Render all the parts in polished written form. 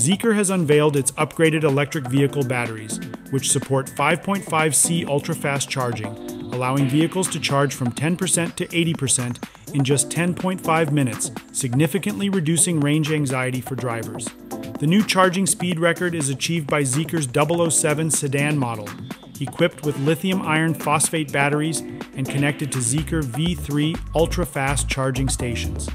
Zeekr has unveiled its upgraded electric vehicle batteries, which support 5.5C ultra-fast charging, allowing vehicles to charge from 10% to 80% in just 10.5 minutes, significantly reducing range anxiety for drivers. The new charging speed record is achieved by Zeekr's 007 sedan model, equipped with lithium iron phosphate batteries and connected to Zeekr V3 ultra-fast charging stations.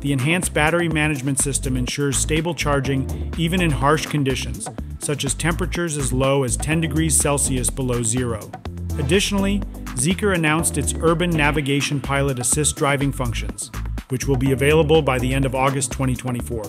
The enhanced battery management system ensures stable charging even in harsh conditions, such as temperatures as low as 10 degrees Celsius below zero. Additionally, Zeekr announced its Urban Navigation Pilot Assist driving functions, which will be available by the end of August 2024.